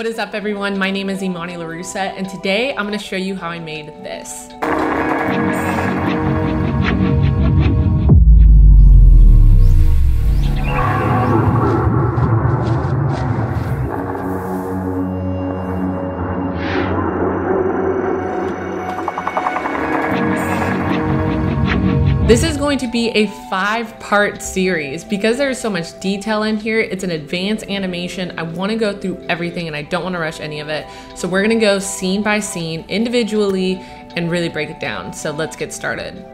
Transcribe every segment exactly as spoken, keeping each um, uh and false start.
What is up, everyone? My name is Emonee LaRussa, and today I'm going to show you how I made this. This is going to be a five-part series. Because there is so much detail in here, it's an advanced animation. I wanna go through everything and I don't wanna rush any of it. So we're gonna go scene by scene, individually, and really break it down. So let's get started.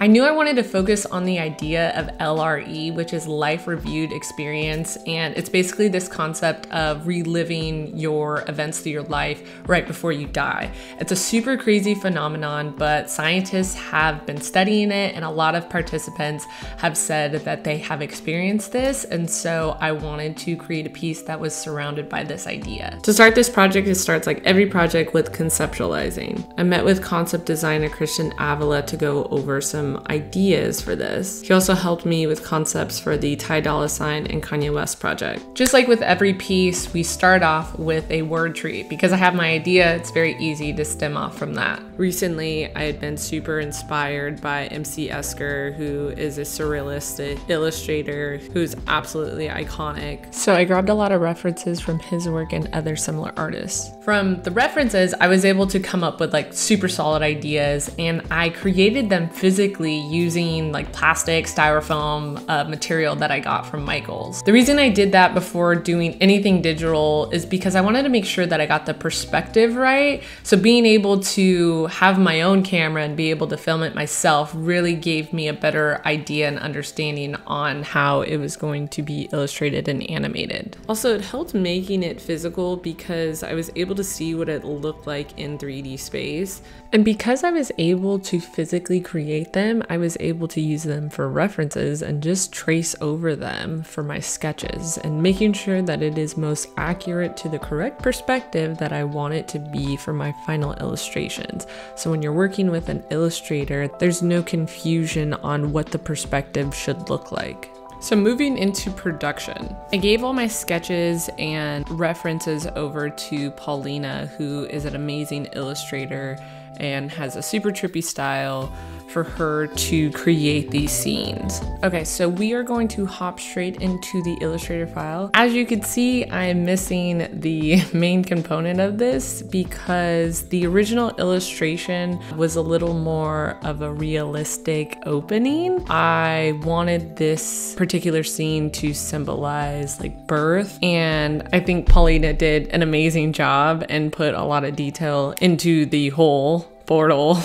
I knew I wanted to focus on the idea of L R E, which is Life Reviewed Experience, and it's basically this concept of reliving your events through your life right before you die. It's a super crazy phenomenon, but scientists have been studying it, and a lot of participants have said that they have experienced this, and so I wanted to create a piece that was surrounded by this idea. To start this project, it starts like every project with conceptualizing. I met with concept designer Christian Avila to go over some ideas for this. He also helped me with concepts for the Ty Dolla Sign and Kanye West project. Just like with every piece, we start off with a word tree. Because I have my idea, it's very easy to stem off from that. Recently, I had been super inspired by M C Escher, who is a surrealist illustrator who's absolutely iconic. So I grabbed a lot of references from his work and other similar artists. From the references, I was able to come up with like super solid ideas, and I created them physically using like plastic, styrofoam uh, material that I got from Michaels. The reason I did that before doing anything digital is because I wanted to make sure that I got the perspective right. So being able to have my own camera and be able to film it myself really gave me a better idea and understanding on how it was going to be illustrated and animated. Also, it helped making it physical because I was able to see what it looked like in three D space. And because I was able to physically create them, I was able to use them for references and just trace over them for my sketches and making sure that it is most accurate to the correct perspective that I want it to be for my final illustrations. So when you're working with an illustrator, there's no confusion on what the perspective should look like. So moving into production, I gave all my sketches and references over to Paulina, who is an amazing illustrator and has a super trippy style for her to create these scenes. Okay, so we are going to hop straight into the Illustrator file. As you can see, I'm missing the main component of this because the original illustration was a little more of a realistic opening. I wanted this particular scene to symbolize like birth, and I think Paulina did an amazing job and put a lot of detail into the whole portal.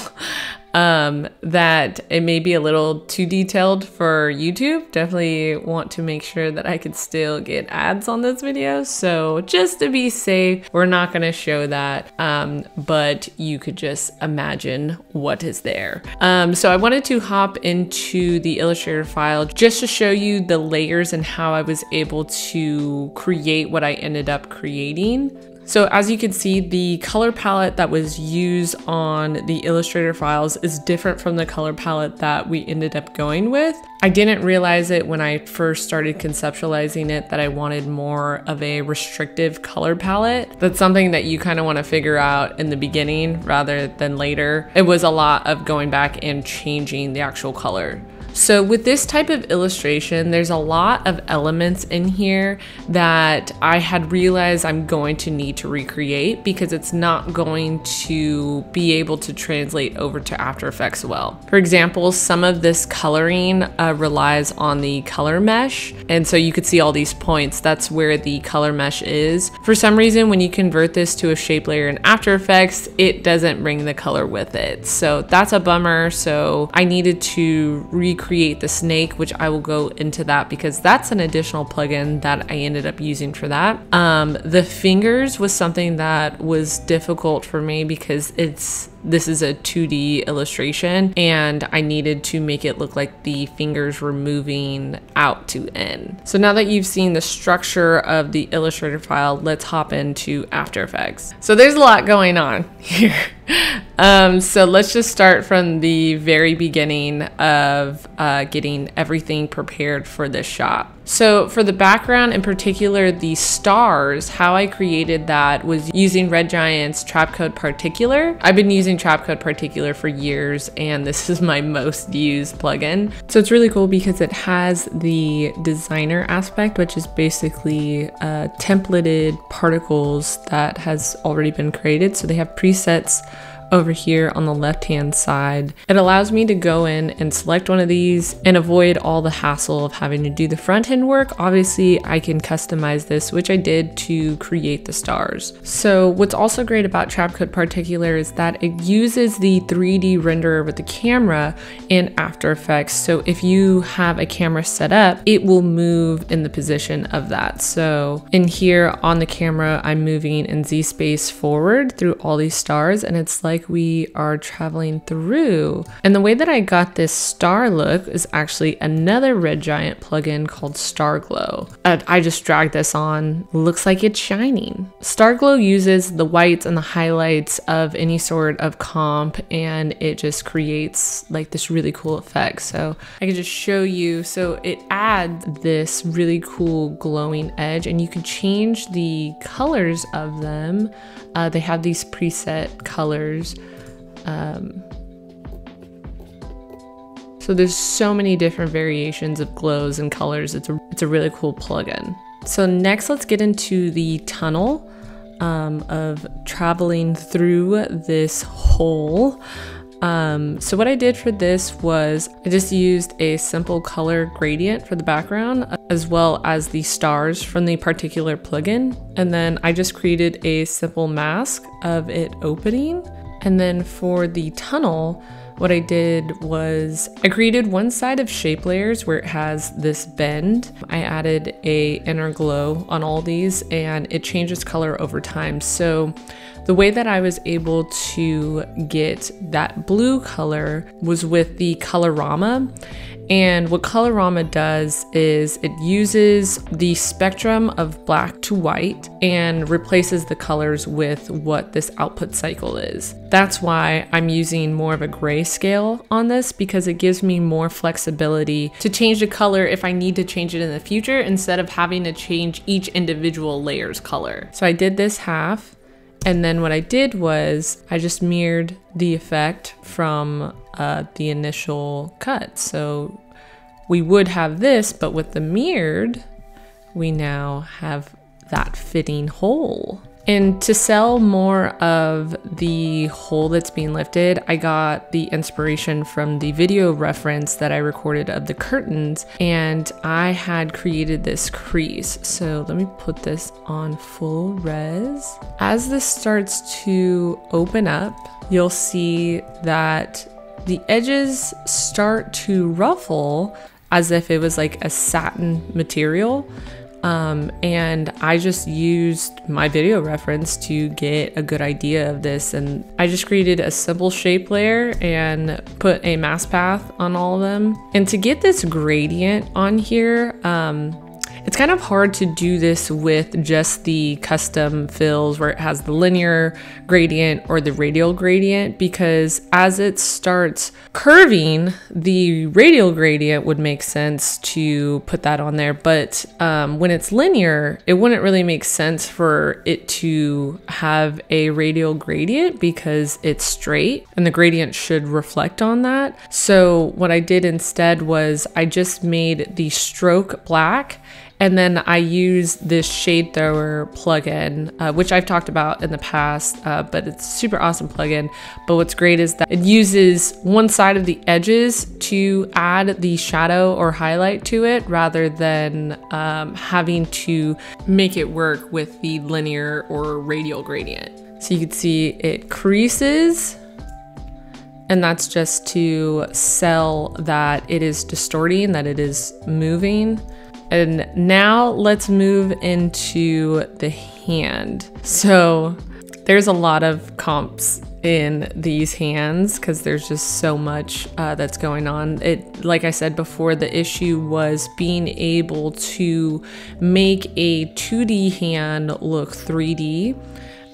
Um, that it may be a little too detailed for YouTube. Definitely want to make sure that I could still get ads on this video. So just to be safe, we're not gonna show that, um, but you could just imagine what is there. Um, so I wanted to hop into the Illustrator file just to show you the layers and how I was able to create what I ended up creating. So as you can see, the color palette that was used on the Illustrator files is different from the color palette that we ended up going with. I didn't realize it when I first started conceptualizing it that I wanted more of a restrictive color palette. That's something that you kind of want to figure out in the beginning rather than later. It was a lot of going back and changing the actual color. So with this type of illustration, there's a lot of elements in here that I had realized I'm going to need to recreate because it's not going to be able to translate over to After Effects well. For example, some of this coloring uh, relies on the color mesh. And so you could see all these points. That's where the color mesh is. For some reason, when you convert this to a shape layer in After Effects, it doesn't bring the color with it. So that's a bummer. So I needed to recreate create the snake, which I will go into that because that's an additional plugin that I ended up using for that. Um, the fingers was something that was difficult for me because it's this is a two D illustration and I needed to make it look like the fingers were moving out to in. So now that you've seen the structure of the Illustrator file, let's hop into After Effects. So there's a lot going on here. Um, so let's just start from the very beginning of uh, getting everything prepared for this shot. So for the background, in particular the stars, how I created that was using Red Giant's Trapcode Particular. I've been using Trapcode Particular for years and this is my most used plugin. So it's really cool because it has the designer aspect, which is basically uh, templated particles that has already been created. So they have presets over here on the left hand side. It allows me to go in and select one of these and avoid all the hassle of having to do the front end work. Obviously I can customize this, which I did to create the stars. So what's also great about Trapcode Particular is that it uses the three D renderer with the camera in After Effects. So if you have a camera set up, it will move in the position of that. So in here on the camera, I'm moving in Z space forward through all these stars and it's like we are traveling through. And the way that I got this star look is actually another Red Giant plugin called Star Glow. Uh, I just dragged this on. Looks like it's shining. Star Glow uses the whites and the highlights of any sort of comp and it just creates like this really cool effect. So I can just show you. So it adds this really cool glowing edge and you can change the colors of them. Uh, they have these preset colors. Um, so there's so many different variations of glows and colors. It's a, it's a really cool plugin. So next let's get into the tunnel um, of traveling through this hole. Um, so what I did for this was I just used a simple color gradient for the background as well as the stars from the particular plugin. And then I just created a simple mask of it opening. And then for the tunnel, what I did was I created one side of shape layers where it has this bend. I added a inner glow on all these and it changes color over time. So the way that I was able to get that blue color was with the Colorama. And what Colorama does is it uses the spectrum of black to white and replaces the colors with what this output cycle is. That's why I'm using more of a grayscale on this, because it gives me more flexibility to change the color if I need to change it in the future instead of having to change each individual layer's color. So I did this half. And then what I did was I just mirrored the effect from uh, the initial cut. So we would have this, but with the mirrored, we now have that fitting hole. And to sell more of the hole that's being lifted, I got the inspiration from the video reference that I recorded of the curtains, and I had created this crease. So let me put this on full res. As this starts to open up, you'll see that the edges start to ruffle as if it was like a satin material. Um, and I just used my video reference to get a good idea of this. And I just created a simple shape layer and put a mask path on all of them. And to get this gradient on here, um, it's kind of hard to do this with just the custom fills where it has the linear gradient or the radial gradient, because as it starts curving, the radial gradient would make sense to put that on there. But um, when it's linear, it wouldn't really make sense for it to have a radial gradient because it's straight and the gradient should reflect on that. So what I did instead was I just made the stroke black. And then I use this Shade Thrower plugin, uh, which I've talked about in the past, uh, but it's a super awesome plugin. But what's great is that it uses one side of the edges to add the shadow or highlight to it rather than um, having to make it work with the linear or radial gradient. So you can see it creases. And that's just to sell that it is distorting, that it is moving. And now let's move into the hand. So There's a lot of comps in these hands because there's just so much uh, that's going on. It, like I said before, the issue was being able to make a two D hand look three D.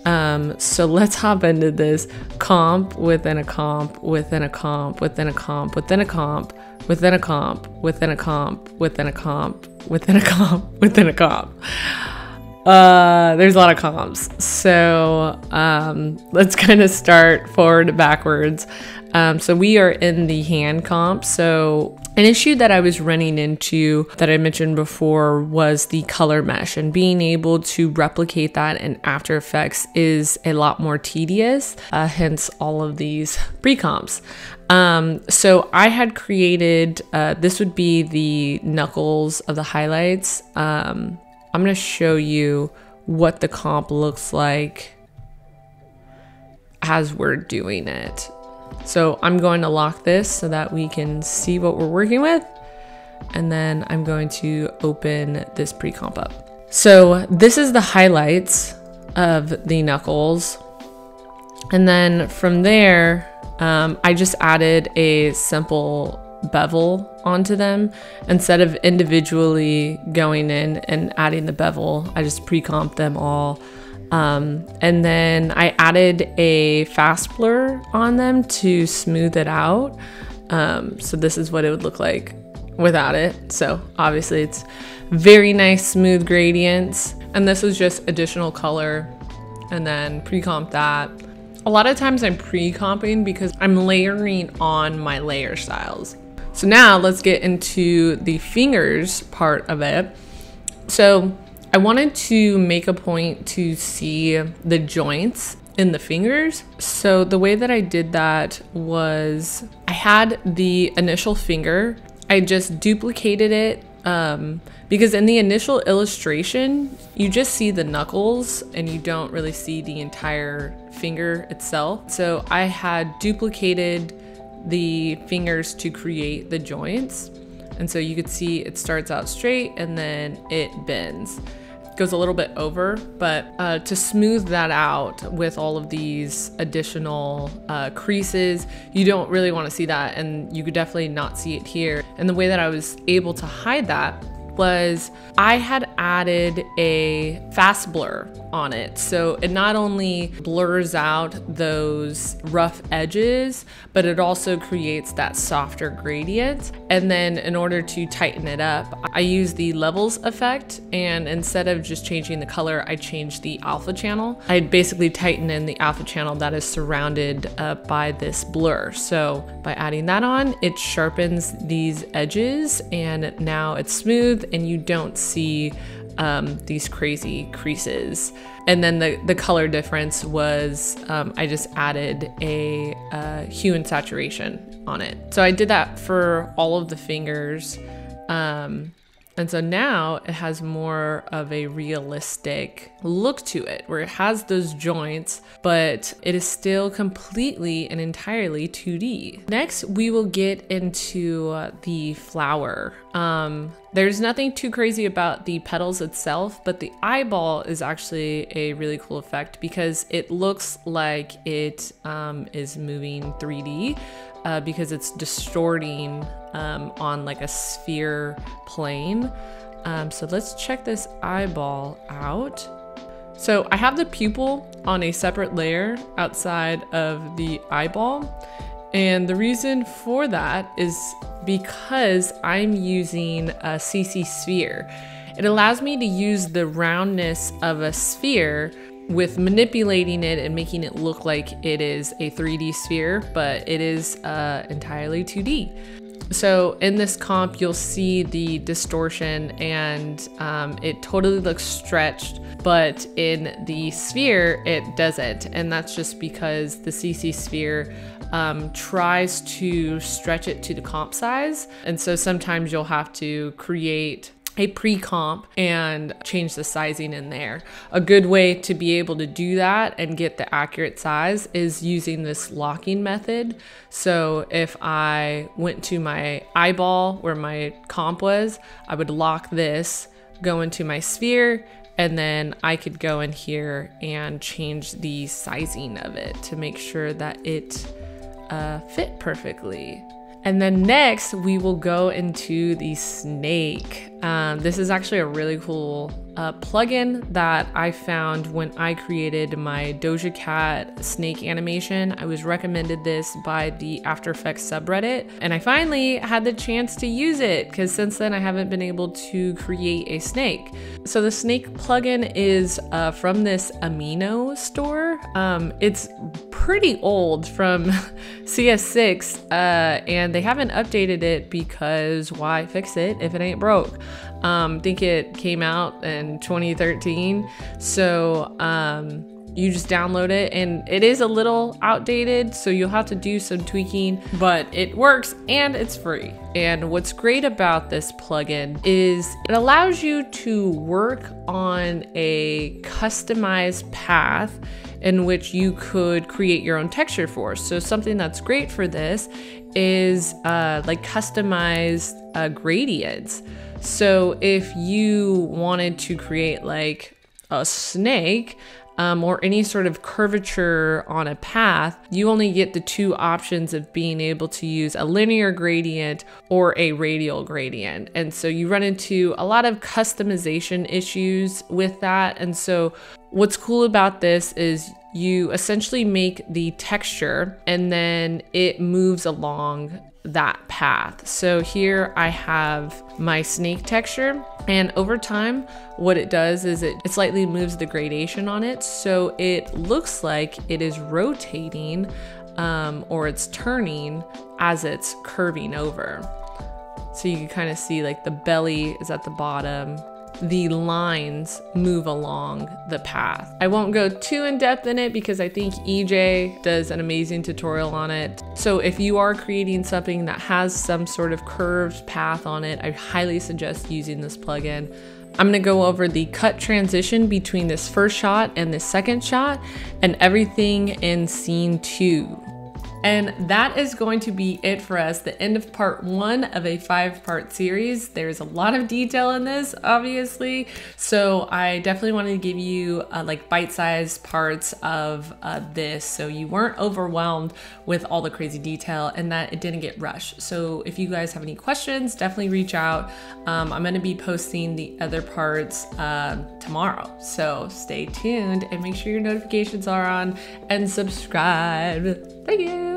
Um, so let's hop into this comp within a comp within a comp within a comp within a comp within a comp within a comp within a comp within a comp within a comp. Uh, there's a lot of comps. So um, let's kind of start forward to backwards. Um, so we are in the hand comp. So an issue that I was running into that I mentioned before was the color mesh, and being able to replicate that in After Effects is a lot more tedious, uh, hence all of these pre-comps. Um, so I had created, uh, this would be the knuckles of the highlights. Um, I'm gonna show you what the comp looks like as we're doing it. So I'm going to lock this so that we can see what we're working with. And then I'm going to open this pre-comp up. So this is the highlights of the knuckles. And then from there, um, I just added a simple bevel onto them. Instead of individually going in and adding the bevel, I just pre-comped them all. Um, and then I added a fast blur on them to smooth it out. Um, so this is what it would look like without it. So obviously it's very nice, smooth gradients. And this is just additional color, and then pre-comp that. A lot of times I'm pre-comping because I'm layering on my layer styles. So now let's get into the fingers part of it. So I wanted to make a point to see the joints in the fingers. So the way that I did that was I had the initial finger. I just duplicated it um, because in the initial illustration, you just see the knuckles and you don't really see the entire finger itself. So I had duplicated the fingers to create the joints. And so you could see it starts out straight and then it bends. It goes a little bit over, but uh, to smooth that out with all of these additional uh, creases, you don't really want to see that, and you could definitely not see it here. And the way that I was able to hide that was I had added a fast blur on it. So it not only blurs out those rough edges, but it also creates that softer gradient. And then in order to tighten it up, I use the levels effect. And instead of just changing the color, I changed the alpha channel. I basically tighten in the alpha channel that is surrounded uh, by this blur. So by adding that on, it sharpens these edges, and now it's smooth and you don't see um, these crazy creases. And then the, the color difference was um, I just added a uh, hue and saturation on it. So I did that for all of the fingers. Um, and so now it has more of a realistic look to it, where it has those joints, but it is still completely and entirely two D. Next, we will get into uh, the flower. Um, There's nothing too crazy about the petals itself, but the eyeball is actually a really cool effect because it looks like it um, is moving three D uh, because it's distorting um, on like a sphere plane. Um, so let's check this eyeball out. So I have the pupil on a separate layer outside of the eyeball. And the reason for that is because I'm using a C C Sphere. It allows me to use the roundness of a sphere with manipulating it and making it look like it is a three D sphere, but it is uh, entirely two D. So in this comp, you'll see the distortion, and um, it totally looks stretched, but in the sphere, it doesn't. And that's just because the C C Sphere Um, tries to stretch it to the comp size. And so sometimes you'll have to create a pre-comp and change the sizing in there. A good way to be able to do that and get the accurate size is using this locking method. So if I went to my eyeball where my comp was, I would lock this, go into my sphere, And then I could go in here and change the sizing of it to make sure that it uh, fit perfectly. And then next we will go into the snake. Um, this is actually a really cool uh, plugin that I found when I created my Doja Cat snake animation. I was recommended this by the After Effects subreddit, and I finally had the chance to use it because since then I haven't been able to create a snake. So the snake plugin is uh, from this Amino store. Um, it's pretty old, from C S six, uh, and they haven't updated it because why fix it if it ain't broke? Um, I think it came out in twenty thirteen. So um, you just download it, and it is a little outdated, so you'll have to do some tweaking, but it works and it's free. And what's great about this plugin is it allows you to work on a customized path in which you could create your own texture for. So something that's great for this is uh, like customized uh, gradients. So if you wanted to create like a snake um, or any sort of curvature on a path, you only get the two options of being able to use a linear gradient or a radial gradient. And so you run into a lot of customization issues with that. And so what's cool about this is you essentially make the texture and then it moves along that path. So here I have my snake texture, and over time what it does is it, it slightly moves the gradation on it, so it looks like it is rotating um, or it's turning as it's curving over. So you can kind of see like the belly is at the bottom, the lines move along the path. I won't go too in depth in it because I think E J does an amazing tutorial on it. So if you are creating something that has some sort of curved path on it, I highly suggest using this plugin. I'm gonna go over the cut transition between this first shot and this second shot and everything in scene two. And that is going to be it for us, the end of part one of a five-part series. There's a lot of detail in this, obviously, so I definitely wanted to give you uh, like bite-sized parts of uh, this so you weren't overwhelmed with all the crazy detail and that it didn't get rushed. So if you guys have any questions, definitely reach out. Um, I'm gonna be posting the other parts uh, tomorrow, so stay tuned and make sure your notifications are on and subscribe. Thank you.